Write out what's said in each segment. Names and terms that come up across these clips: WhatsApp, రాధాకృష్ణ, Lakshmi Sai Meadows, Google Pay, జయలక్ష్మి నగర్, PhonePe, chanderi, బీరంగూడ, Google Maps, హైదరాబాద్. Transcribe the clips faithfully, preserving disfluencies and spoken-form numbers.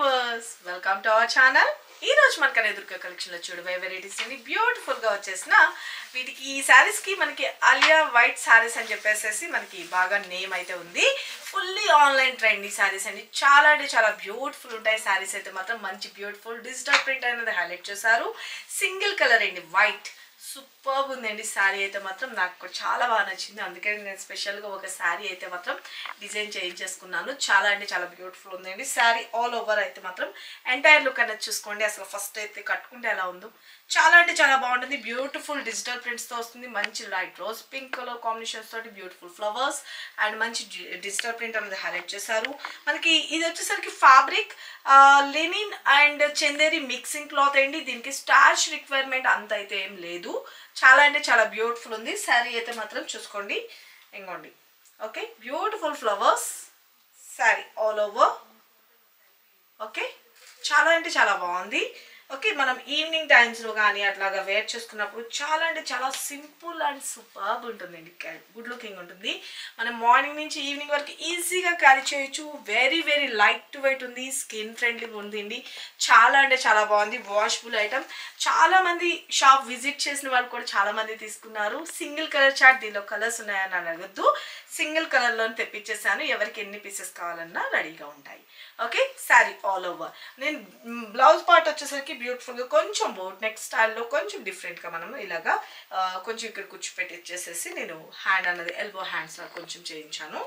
viewers, welcome to our channel. Ee roju manaki anedurka collection lo chudave varieties ani beautiful ga vachesna veetiki ee sarees ki manaki alia white sarees ani cheppesesi manaki baga name aithe undi fully online trendy sarees ani chaala ante chaala beautiful untai sarees aithe matram manchi beautiful digital print anade highlight chesaru single color andi white superb undandi saree aithe matram naaku chaala baa nachindi andukane nenu special ga oka saree aithe matram design change cheskunnanu chaala ante chaala beautiful undandi saree all over aithe matram entire look anad chuskondi asalu first aithe kattukunte ela undo chaala ante chaala baagundi beautiful digital prints tho vastundi manchi light rose pink color combinations tho beautiful flowers and manchi digital print anadi highlight chesaru manaki idi vachesariki fabric linen and chanderi mixing cloth andi diniki starch requirement anta aithe em ledu. Chala and chala beautiful undi saree aithe matram chuskondi engondi. Okay, beautiful flowers saree all over. Okay, chala and chala baagundi. Okay, manam evening times lo gaani atlaga wear chestunnapudu chala and chala simple and superb untundandi, good looking untundi. Manam morning nunchi evening varaku easy ga carry cheyochu, very very light to weight undi, skin friendly untundandi, chala and chala baagundi, washable item. Chala mandi shop visit chesina vallu kuda chala mandi teeskunnaru. Single color chart dilo colors unnayani anagaddu, single color lone teppichesanu, evariki enni pieces kavalanna ready ga untayi. Okay, saree all over. Then blouse part vachesariki beautiful ga koncham boat neck style lo koncham different ga manam ilaga koncham ikkada kuchu pettichesesi nenu hand anadi elbow hands la koncham cheyinchanu.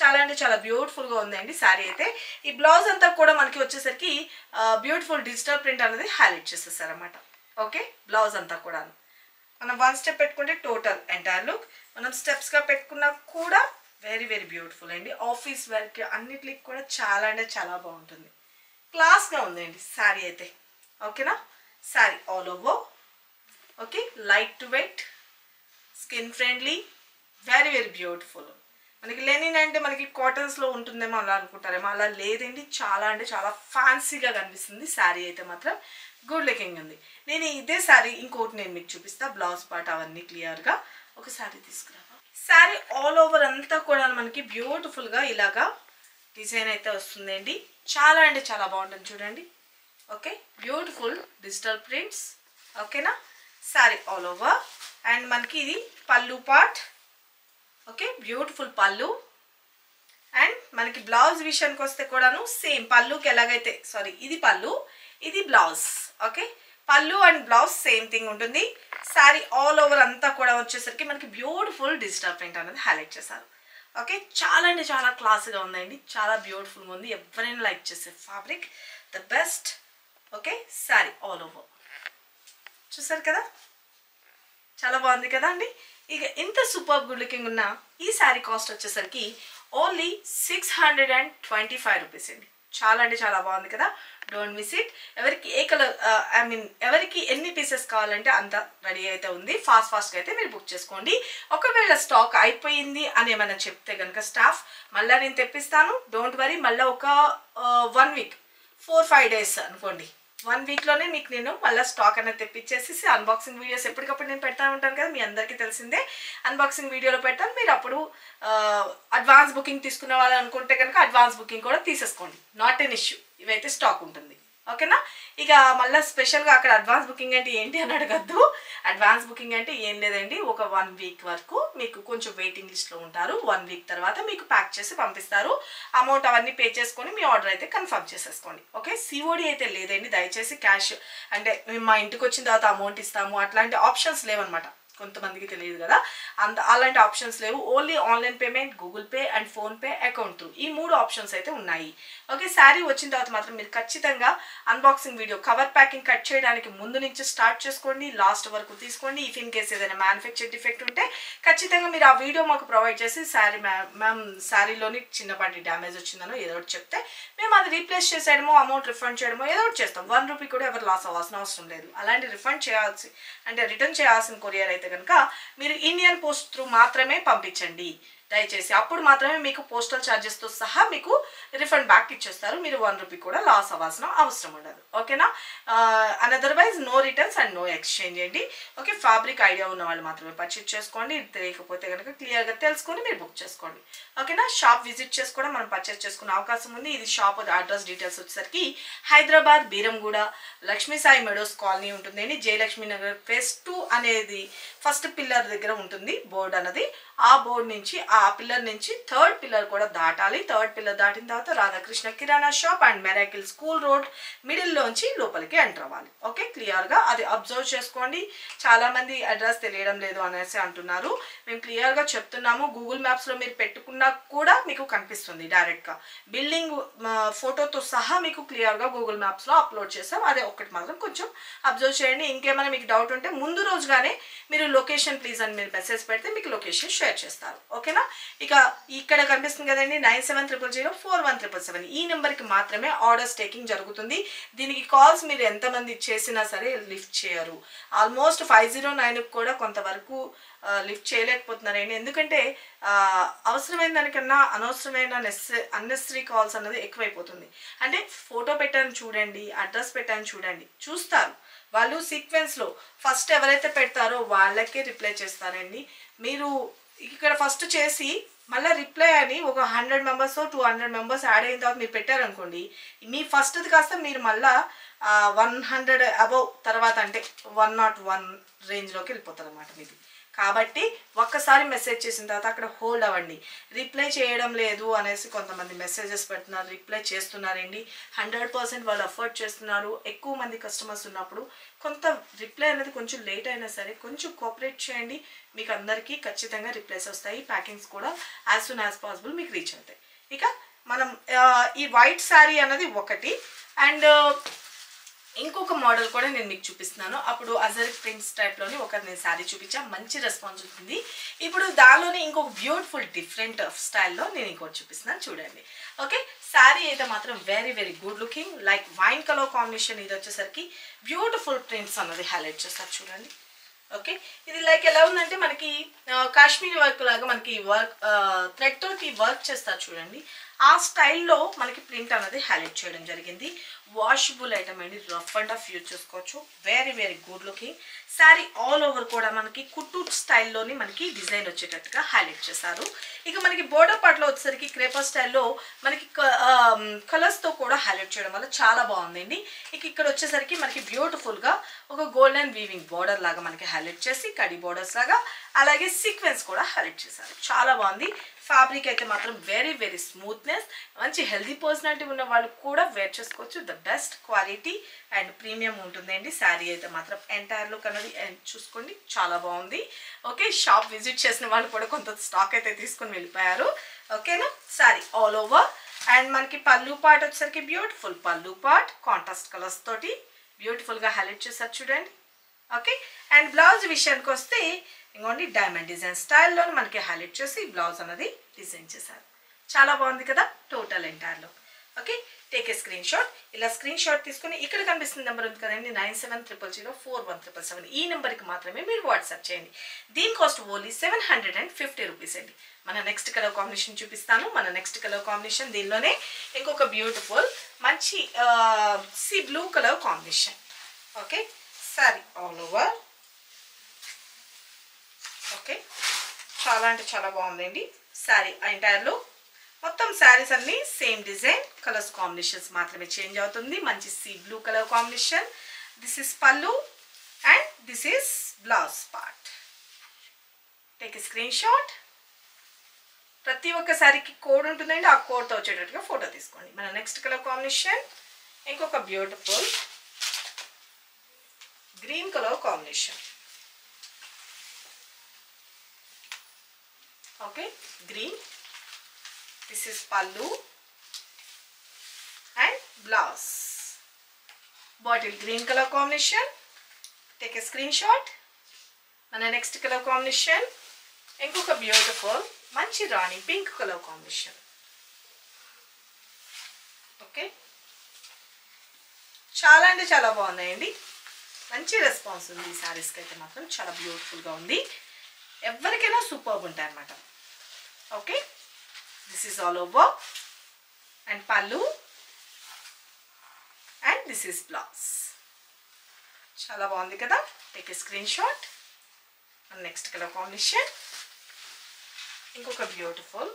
Chala ante chala beautiful ga undandi saree aithe. Ee blouse anta kuda manaki vachesariki beautiful digital print anadi highlight chesaru anamata. Okay, blouse anta kuda మనం one step పెట్టుకుంటే total entire look మనం స్టెప్స్గా పెట్టుకున్నా కూడా very very beautiful అండి. Office work అన్నిటికి కూడా చాలా అంటే చాలా బాగుంటుంది, క్లాస్గా ఉందండి శారీ అయితే. ఓకేనా, sari all over. Okay, light to weight, skin friendly, very very beautiful. మనకి లెనిన్ అంటే మనకి కాటన్స్లో ఉంటుందేమో అలా అనుకుంటారేమో, అలా లేదండి. చాలా అంటే చాలా ఫ్యాన్సీగా కనిపిస్తుంది శారీ అయితే మాత్రం, గుడ్ లుకింగ్ ఉంది. నేను ఇదే శారీ ఇంకోటి నేను మీకు చూపిస్తా, బ్లౌజ్ పార్ట్ అవన్నీ క్లియర్గా. ఒక శారీ తీసుకురావా, శారీ ఆల్ ఓవర్ అంతా కూడా మనకి బ్యూటిఫుల్గా ఇలాగా డిజైన్ అయితే వస్తుందండి. చాలా అంటే చాలా బాగుంటుంది చూడండి. Okay, beautiful digital prints. ఓకేనా, శారీ ఆల్ ఓవర్. అండ్ మనకి ఇది pallu part. Okay, beautiful pallu. And మనకి బ్లౌజ్ విషయానికి వస్తే కూడాను సేమ్ పళ్ళుకి ఎలాగైతే, సారీ ఇది పళ్ళు, ఇది blouse. Okay, pallu and blouse same thing ఉంటుంది. శారీ ఆల్ ఓవర్ అంతా కూడా వచ్చేసరికి మనకి బ్యూటిఫుల్ డిజిటల్ ప్రింట్ అనేది హైలైట్ చేశారు. ఓకే, చాలా అంటే చాలా క్లాస్గా ఉందండి, చాలా బ్యూటిఫుల్గా ఉంది. ఎవరైనా లైక్ చేసే fabric the best. Okay, sari all over చూసారు కదా, చాలా బాగుంది కదా అండి. ఇక ఇంత సూపర్ గుడ్ లుకింగ్ ఉన్న ఈ శారీ కాస్ట్ వచ్చేసరికి only six hundred and twenty five rupees అండి. చాలా అంటే చాలా బాగుంది కదా, డోంట్ మిస్ ఇట్. ఎవరికి ఏ కలర్ ఐ మీన్ ఎవరికి ఎన్ని పీసెస్ కావాలంటే అంత రెడీ అయితే ఉంది. ఫాస్ట్ ఫాస్ట్గా అయితే మీరు బుక్ చేసుకోండి. ఒకవేళ స్టాక్ అయిపోయింది అని ఏమైనా చెప్తే కనుక స్టాఫ్ మళ్ళీ నేను తెప్పిస్తాను, డోంట్ వరీ. మళ్ళీ ఒక one week four five days అనుకోండి, వన్ వీక్లోనే మీకు నేను మళ్ళీ స్టాక్ అనేది తెప్పించేసి అన్బాక్సింగ్ వీడియోస్ ఎప్పటికప్పుడు నేను పెడతా ఉంటాను కదా, మీ అందరికీ తెలిసిందే. అన్బాక్సింగ్ వీడియోలో పెడతాను, మీరు అప్పుడు అడ్వాన్స్ బుకింగ్ తీసుకునే వాళ్ళు అనుకుంటే కనుక అడ్వాన్స్ బుకింగ్ కూడా తీసేసుకోండి, నాట్ ఎన్ ఇష్యూ. ఇవైతే స్టాక్ ఉంటుంది. ఓకేనా, ఇక మళ్ళీ స్పెషల్గా అక్కడ అడ్వాన్స్ బుకింగ్ అంటే ఏంటి అని అడగద్దు. అడ్వాన్స్ బుకింగ్ అంటే ఏం లేదండి, ఒక వన్ వీక్ వరకు మీకు కొంచెం వెయిటింగ్ లిస్ట్లో ఉంటారు. వన్ వీక్ తర్వాత మీకు ప్యాక్ చేసి పంపిస్తారు. అమౌంట్ అవన్నీ పే చేసుకొని మీ ఆర్డర్ అయితే కన్ఫర్మ్ చేసేసుకోండి. ఓకే, సిఓడి అయితే లేదండి, దయచేసి క్యాష్ అంటే మేము మా ఇంటికి వచ్చిన తర్వాత అమౌంట్ ఇస్తాము అట్లాంటి ఆప్షన్స్ లేవన్నమాట. కొంతమందికి తెలియదు కదా, అంత అలాంటి ఆప్షన్స్ లేవు. Only online payment, Google pay and PhonePe account through, ఈ మూడు ఆప్షన్స్ అయితే ఉన్నాయి. ఓకే, శారీ వచ్చిన తర్వాత మాత్రం మీరు ఖచ్చితంగా unboxing video cover packing cut చేయడానికి ముందు నుంచి స్టార్ట్ చేసుకోండి, లాస్ట్ వరకు తీసుకోండి. ఇఫ్ ఇన్ కేసు ఏదైనా మ్యానుఫ్యాక్చర్ డిఫెక్ట్ ఉంటే ఖచ్చితంగా మీరు ఆ వీడియో మాకు ప్రొవైడ్ చేసి, శారీ మ్యామ్ శారీలోని చిన్నపాటి డ్యామేజ్ వచ్చిందనో ఏదో ఒకటి చెప్తే మేము అది రీప్లేస్ చేసేయడమో అమౌంట్ రిఫండ్ చేయడమో ఏదో ఒకటి చేస్తాం. వన్ రూపీ కూడా ఎవరు లాస్ అవ్వాల్సిన అవసరం లేదు. అలాంటి రిఫండ్ చేయాల్సి అంటే రిటర్న్ చేయాల్సిన కొరియర్ అయితే కనుక మీరు ఇండియన్ పోస్ట్ త్రూ మాత్రమే పంపించండి. దయచేసి అప్పుడు మాత్రమే మీకు పోస్టల్ ఛార్జెస్ తో సహా మీకు రిఫండ్ బ్యాక్ ఇచ్చేస్తారు మీరు one rupee కూడా లాస్ అవ్వాల్సిన అవసరం ఉండదు ఓకేనా otherwise no returns and no exchange అండి ఓకే ఫ్యాబ్రిక్ ఐడియా ఉన్న వాళ్ళు మాత్రమే పర్చేస్ చేసుకోండి లేకపోతే గనుక క్లియర్ గా తెలుసుకొని మీరు బుక్ చేసుకోండి ఓకేనా షాప్ విజిట్ చేసి కూడా మనం పర్చేస్ చేసుకునే అవకాశం ఉంది ఇది షాప్ అడ్రస్ డీటెయిల్స్ వచ్చేసరికి హైదరాబాద్ బీరంగూడ లక్ష్మీ సాయి మెడోస్ కాలనీ ఉంటుందండి జయలక్ష్మి నగర్ ఫేస్ two అనేది ఫస్ట్ పిల్లర్ దగ్గర ఉంటుంది బోర్డ్ అనేది ఆ బోర్డ్ నుంచి ఆ పిల్లర్ నుంచి థర్డ్ పిల్లర్ కూడా దాటాలి థర్డ్ పిల్లర్ దాటిన తర్వాత రాధాకృష్ణ కిరాణా shop and miracle school road middle లోంచి లోపలికి ఎంటర్ అవ్వాలి ఓకే క్లియర్ గా అది అబ్జర్వ్ చేసుకోండి చాలా మంది అడ్రస్ తెలియడం లేదు అనేసి అంటున్నారు మేము క్లియర్ గా చెప్తున్నాము గూగుల్ మ్యాప్స్ లో మీరు పెట్టుకున్నా కూడా మీకు కనిపిస్తుంది డైరెక్ట్ గా బిల్డింగ్ ఫోటోతో సహా మీకు క్లియర్ గా గూగుల్ మ్యాప్స్ లో అప్లోడ్ చేసాం అదే ఒకటి మాత్రం కొంచెం అబ్జర్వ్ చేయండి ఇంకేమైనా మీకు డౌట్ ఉంటే ముందు రోజుగానే మీరు లొకేషన్ ప్లీజ్ అని మీరు మెసేజ్ పెడితే మీకు లొకేషన్ షేర్ చేస్తారు ఓకేనా ఇక ఇక్కడ కనిపిస్తుంది కదండి nine seven triple zero four one triple seven ఈ నెంబర్కి మాత్రమే ఆర్డర్స్ టేకింగ్ జరుగుతుంది దీనికి కాల్స్ మీరు ఎంతమంది చేసినా సరే లిఫ్ట్ చేయరు ఆల్మోస్ట్ ఫైవ్ జీరో నైన్కి కూడా కొంతవరకు లిఫ్ట్ చేయలేకపోతున్నారండి ఎందుకంటే అవసరమైన దానికన్నా అనవసరమైన నెస్స అన్నెసరీ కాల్స్ అన్నది ఎక్కువైపోతుంది అంటే ఫోటో పెట్టాను చూడండి అడ్రస్ పెట్టాను చూడండి చూస్తారు వాళ్ళు సీక్వెన్స్లో ఫస్ట్ ఎవరైతే పెడతారో వాళ్ళకే రిప్లై చేస్తారండి మీరు ఇక్కడ ఫస్ట్ చేసి మళ్ళీ రిప్లై అని ఒక hundred members two hundred members add అయిన తర్వాత మీరు పెట్టారనుకోండి మీ ఫస్ట్ది కాస్త మీరు మళ్ళీ వన్ హండ్రెడ్ అబౌవ్ తర్వాత అంటే వన్ నాట్ వన్ రేంజ్లోకి వెళ్ళిపోతుంది అన్నమాట మీది కాబట్టి ఒక్కసారి మెసేజ్ చేసిన తర్వాత అక్కడ హోల్డ్ అవ్వండి రిప్లై చేయడం లేదు అనేసి కొంతమంది మెసేజెస్ పెడుతున్నారు రిప్లై చేస్తున్నారండి హండ్రెడ్ పర్సెంట్ వాళ్ళు ఎఫర్ట్ చేస్తున్నారు ఎక్కువ మంది కస్టమర్స్ ఉన్నప్పుడు కొంత రిప్లై అనేది కొంచెం లేట్ అయినా సరే కొంచెం కోఆపరేట్ చేయండి మీకు అందరికీ ఖచ్చితంగా రిప్లైస్ వస్తాయి ప్యాకింగ్స్ కూడా యాజ్ సూన్ యాజ్ పాసిబుల్ మీకు రీచ్ అవుతాయి ఇక మనం ఈ వైట్ శారీ అనేది ఒకటి అండ్ ఇంకొక మోడల్ కూడా నేను మీకు చూపిస్తున్నాను అప్పుడు అజర్ ప్రింట్స్ టైప్లోని ఒక నేను శారీ చూపించా మంచి రెస్పాన్స్ వచ్చింది ఇప్పుడు దానిలోనే ఇంకొక బ్యూటిఫుల్ డిఫరెంట్ స్టైల్లో నేను ఇంకోటి చూపిస్తున్నాను చూడండి ఓకే శారీ అయితే మాత్రం very very good looking like wine colour combination ఇది వచ్చేసరికి బ్యూటిఫుల్ ప్రింట్స్ అన్నది హైలైట్ చేస్తారు చూడండి ఓకే ఇది లైక్ ఎలా ఉందంటే మనకి కాశ్మీరీ వర్క్ లాగా మనకి వర్క్ థ్రెడ్ తోటి వర్క్ చేస్తారు చూడండి ఆ స్టైల్లో మనకి ప్రింట్ అనేది హైలైట్ చేయడం జరిగింది వాషబుల్ ఐటమ్ అండి రఫ్ అండ్ ఆఫ్ యూజ్ చేసుకోవచ్చు very very good looking sari all over కూడా మనకి కుట్టు స్టైల్లోని మనకి డిజైన్ వచ్చేటట్టుగా హైలైట్ చేశారు ఇక మనకి బోర్డర్ పార్ట్లో వచ్చేసరికి క్రేపర్ స్టైల్లో మనకి కలర్స్తో కూడా హైలైట్ చేయడం వల్ల చాలా బాగుందండి ఇక ఇక్కడ వచ్చేసరికి మనకి బ్యూటిఫుల్గా ఒక గోల్డెన్ వీవింగ్ బోర్డర్ లాగా మనకి హైలైట్ చేసి కడి బోర్డర్స్ లాగా అలాగే సీక్వెన్స్ కూడా హైలైట్ చేశారు చాలా బాగుంది ఫ్యాబ్రిక్ అయితే మాత్రం వెరీ వెరీ స్మూత్నెస్ మంచి హెల్దీ పర్సనాలిటీ ఉన్న వాళ్ళు కూడా వేర్ చేసుకోవచ్చు the best quality and premium ఉంటుందండి శారీ అయితే మాత్రం ఎంటైర్ లుక్ అనేది చూసుకోండి చాలా బాగుంది ఓకే షాప్ విజిట్ చేసిన వాళ్ళు కూడా కొంత స్టాక్ అయితే తీసుకొని వెళ్ళిపోయారు ఓకేనా శారీ ఆల్ ఓవర్ అండ్ మనకి పళ్ళు పార్ట్ వచ్చేసరికి బ్యూటిఫుల్ పళ్ళు పార్ట్ కాంట్రాస్ట్ కలర్స్ తోటి బ్యూటిఫుల్గా హైలైట్ చేశారు చూడండి ఓకే అండ్ బ్లౌజ్ విషయానికి వస్తే ఇంకోండి డైమండ్ డిజైన్ స్టైల్లో మనకి హైలైట్ చేసి బ్లౌజ్ అనేది డిజైన్ చేశారు చాలా బాగుంది కదా టోటల్ ఎంటైర్లో okay take a screen shot ఇలా స్క్రీన్ షాట్ తీసుకుని ఇక్కడ కనిపిస్తున్న నెంబర్ ఉంది కదండి nine seven triple zero four one triple seven ఈ నెంబర్కి మాత్రమే మీరు వాట్సాప్ చేయండి దీని cost only seven hundred and fifty rupees అండి మన నెక్స్ట్ కలర్ కాంబినేషన్ చూపిస్తాను మన నెక్స్ట్ కలర్ కాంబినేషన్ దీనిలోనే ఇంకొక బ్యూటిఫుల్ మంచి sea blue colour combination okay sari all over okay చాలా అంటే చాలా బాగుందండి శారీ ఎంటైర్లో మొత్తం శారీస్ అన్నీ సేమ్ డిజైన్ కలర్స్ కాంబినేషన్స్ మాత్రమే చేంజ్ అవుతుంది మంచి sea blue colour combination this is pallu and this is blouse part take a screen shot ప్రతి ఒక్క శారీకి కోడ్ ఉంటుందండి ఆ కోడ్తో వచ్చేటట్టుగా ఫోటో తీసుకోండి మన నెక్స్ట్ కలర్ కాంబినేషన్ ఇంకొక beautiful green colour combination okay green this is pallu and blouse bottle green colour combination take a screen shot మన నెక్స్ట్ కలర్ కాంబినేషన్ ఇంకొక బ్యూటిఫుల్ మంచి రాణి పింక్ కలర్ కాంబినేషన్ ఓకే చాలా అంటే చాలా బాగున్నాయండి మంచి రెస్పాన్స్ ఉంది ఈ శారీస్కి అయితే మాత్రం చాలా బ్యూటిఫుల్గా ఉంది ఎవరికైనా సూపర్గా ఉంటాయి అన్నమాట Okay, this is all over, and pallu, and this is blouse. Chala baagundi kada. Take a screenshot. And next color combination. Inkoka beautiful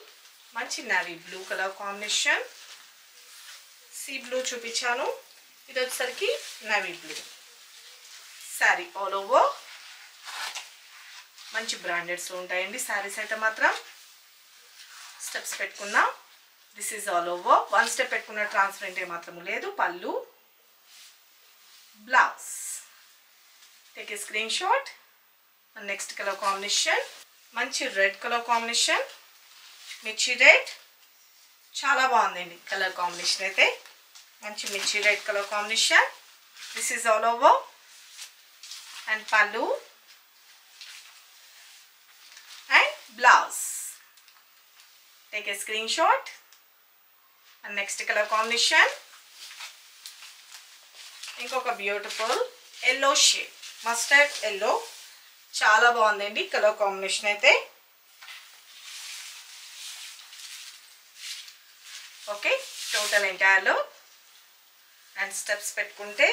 manchi navy blue color combination. Sea blue chupichanu. It is navy blue. Sari all over. Manchi branded stone tayandi. Sari seta matra. Steps petkunna. This is all over. One step petkunna transparent matramu ledu. Pallu. Blouse. Take a screenshot. And next color combination. Manchi red color combination. Michi red. Chala baagundi color combination aithe. Manchi michi red color combination. This is all over. And pallu. And blouse. Take a screenshot. And next color combination. Inkoka beautiful yellow shade. Mustard yellow. Chala baagundi color combination aithe. Okay, total entire look. And steps pettukunte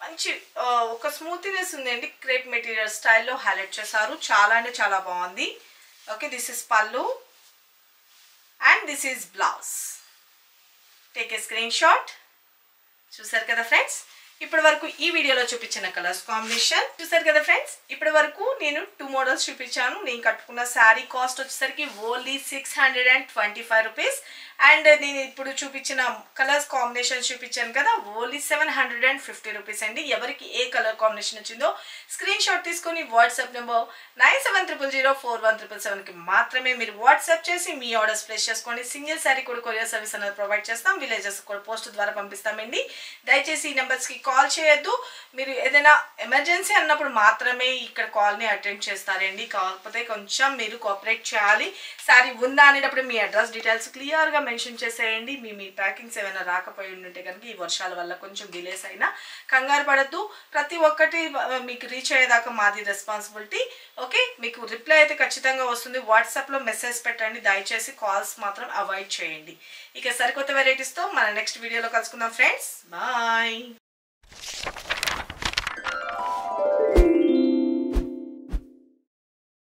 manchi oka smoothness undandi, crepe material style lo highlight chesaru. Chala ante chala baagundi. Okay, this is pallu and this is blouse. Take a screenshot. Chusaru kada friends, ippadi varaku ee video lo chupichina colors combination chusaru kada friends. Ippadi varaku nenu two models chupichanu. Nenu kattukunna saree cost vachesariki only six hundred twenty-five rupees, and nenu ippudu chupichina colors combination chupichanu kada only seven hundred fifty rupees andi. Evariki e color combination vachindo screenshot teeskoni WhatsApp number nine seven zero zero zero four one seven seven seven ki maatrame meer WhatsApp chesi mee orders place cheskondi. Single saree kuda courier service anadu provide chestam. Villages kuda post dwara pampistamendi. Daichesi ee numbers ki call చేయొద్దు. మీరు ఏదైనా emergency అన్నప్పుడు మాత్రమే ఇక్కడ కాల్ని attend చేస్తారండి. కాకపోతే కొంచెం మీరు కోఆపరేట్ చేయాలి. సారీ ఉందా అనేటప్పుడు మీ అడ్రస్ డీటెయిల్స్ క్లియర్గా మెన్షన్ చేసేయండి. మీ మీ ప్యాకింగ్స్ ఏమైనా రాకపోయి ఉంటే కనుక ఈ వర్షాల వల్ల కొంచెం డిలేస్ అయినా కంగారు పడద్దు. ప్రతి ఒక్కటి మీకు రీచ్ అయ్యేదాకా మాది రెస్పాన్సిబిలిటీ. ఓకే, మీకు రిప్లై అయితే ఖచ్చితంగా వస్తుంది. వాట్సాప్లో మెసేజ్ పెట్టండి. దయచేసి కాల్స్ మాత్రం అవాయిడ్ చేయండి. ఇక సరికొత్త వెరైటీస్తో మన నెక్స్ట్ వీడియోలో కలుసుకుందాం ఫ్రెండ్స్. బాయ్.